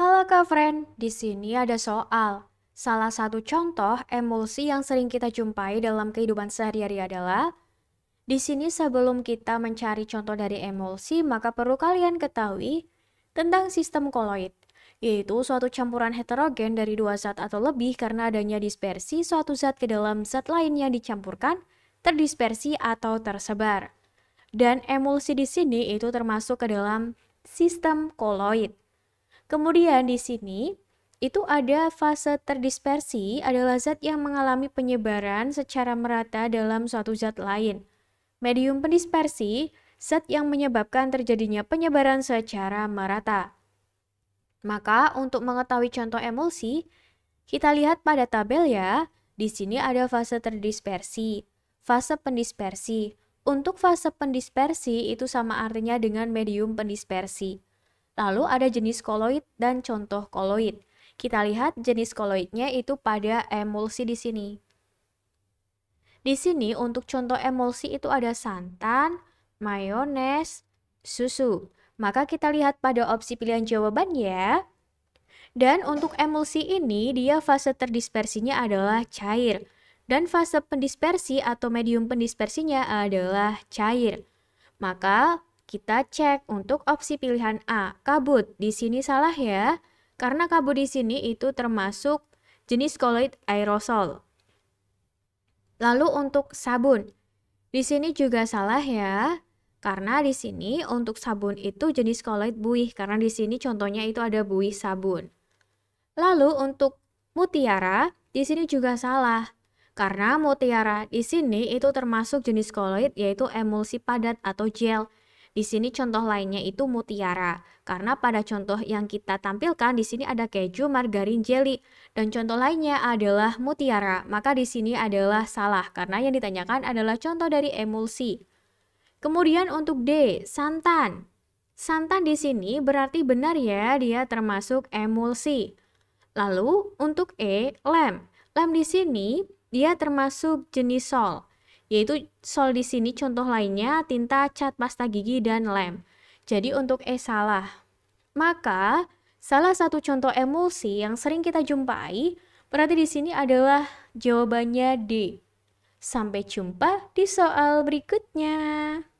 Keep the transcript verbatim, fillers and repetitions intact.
Halo Kak Friend, di sini ada soal. Salah satu contoh emulsi yang sering kita jumpai dalam kehidupan sehari-hari adalah di sini sebelum kita mencari contoh dari emulsi, maka perlu kalian ketahui tentang sistem koloid, yaitu suatu campuran heterogen dari dua zat atau lebih karena adanya dispersi suatu zat ke dalam zat lain yang dicampurkan, terdispersi atau tersebar. Dan emulsi di sini itu termasuk ke dalam sistem koloid. Kemudian di sini itu ada fase terdispersi adalah zat yang mengalami penyebaran secara merata dalam suatu zat lain. Medium pendispersi, zat yang menyebabkan terjadinya penyebaran secara merata. Maka untuk mengetahui contoh emulsi, kita lihat pada tabel ya. Di sini ada fase terdispersi, fase pendispersi. Untuk fase pendispersi itu sama artinya dengan medium pendispersi. Lalu ada jenis koloid dan contoh koloid. Kita lihat jenis koloidnya itu pada emulsi di sini. Di sini untuk contoh emulsi itu ada santan, mayones, susu. Maka kita lihat pada opsi pilihan jawaban ya. Dan untuk emulsi ini dia fase terdispersinya adalah cair. Dan fase pendispersi atau medium pendispersinya adalah cair. Maka kita cek untuk opsi pilihan A, kabut. Di sini salah ya, karena kabut di sini itu termasuk jenis koloid aerosol. Lalu untuk sabun, di sini juga salah ya, karena di sini untuk sabun itu jenis koloid buih, karena di sini contohnya itu ada buih sabun. Lalu untuk mutiara, di sini juga salah. Karena mutiara di sini itu termasuk jenis koloid yaitu emulsi padat atau gel. Di sini contoh lainnya itu mutiara, karena pada contoh yang kita tampilkan di sini ada keju, margarin, jelly, dan contoh lainnya adalah mutiara. Maka di sini adalah salah, karena yang ditanyakan adalah contoh dari emulsi. Kemudian untuk D, santan. Santan di sini berarti benar ya, dia termasuk emulsi. Lalu untuk E, lem. Lem di sini dia termasuk jenis sol, yaitu sol di sini contoh lainnya tinta cat pasta gigi dan lem. Jadi untuk E salah. Maka salah satu contoh emulsi yang sering kita jumpai berarti di sini adalah jawabannya D. Sampai jumpa di soal berikutnya.